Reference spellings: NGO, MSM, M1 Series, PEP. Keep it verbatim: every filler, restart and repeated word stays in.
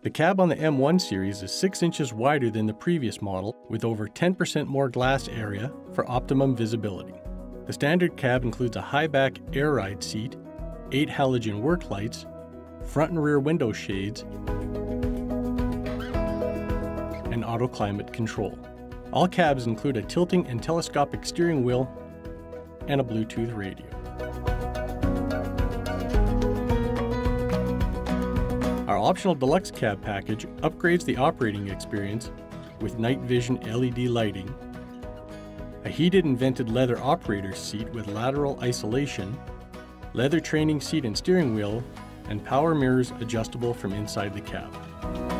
The cab on the M one series is six inches wider than the previous model, with over ten percent more glass area for optimum visibility. The standard cab includes a high-back air ride seat, eight halogen work lights, front and rear window shades, and auto climate control. All cabs include a tilting and telescopic steering wheel and a Bluetooth radio. Our optional deluxe cab package upgrades the operating experience with night vision L E D lighting, a heated and vented leather operator's seat with lateral isolation, leather training seat and steering wheel, and power mirrors adjustable from inside the cab.